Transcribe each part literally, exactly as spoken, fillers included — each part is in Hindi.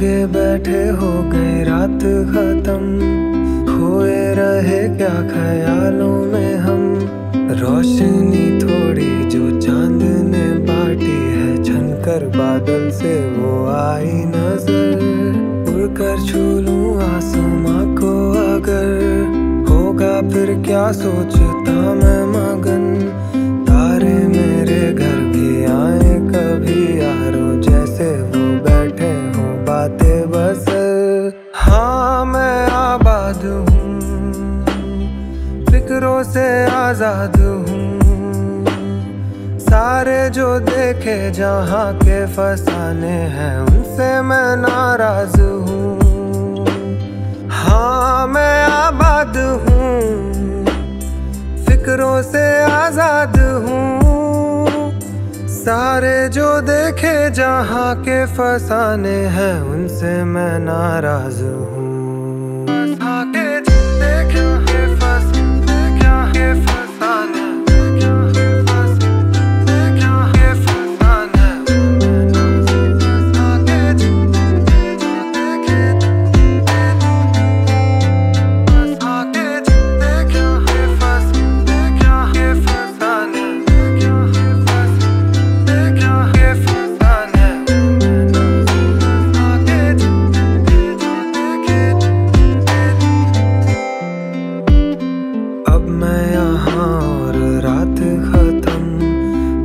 आगे बैठे हो गई रात खत्म, खोए रहे क्या ख्यालों में हम। रोशनी थोड़ी जो चांद ने बांटी है, छनकर बादल से वो आई नजर। उड़कर छू लूं आसमां को अगर, होगा फिर क्या सोचता मैं मगन। तारे मेरे घर भी आए कभी यारो, जैसे वो बैठे हो बातें बसर। हाँ मैं आबाद हूँ, फिक्रों से आजाद हूँ। सारे जो देखे जहाँ के फसाने हैं, उनसे मैं नाराज हूँ। हाँ मैं आबाद हूँ, फिक्रों से आजाद हूँ। सारे जो देखे जहाँ के फसाने हैं, उनसे मैं नाराज हूँ।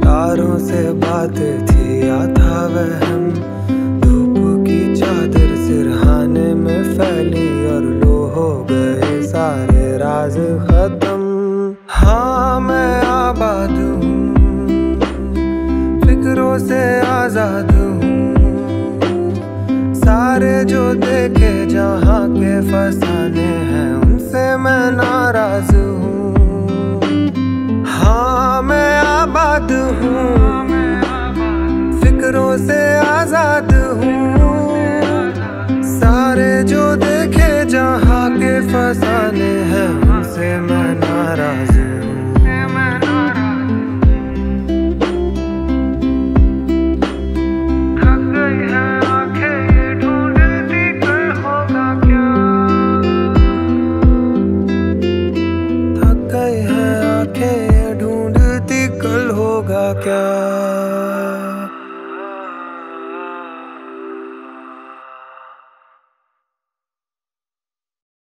तारों से बात थी या था वहम, धूप की चादर सिरहाने में फैली और लो हो गए सारे राज खत्म। हाँ मैं आबाद हूँ, फिक्रों से आजाद हूँ। सारे जो देखे जहाँ के फसाने हैं, उनसे मैं नाराज हूँ। हाँ मैं आबाद हूँ, फिक्रों से आजाद हूँ। सारे जो देखे जहाँ के फसाने हैं, उनसे मैं नाराज हूँ। थक गई है आँखें ढूंढती, कल होगा क्या।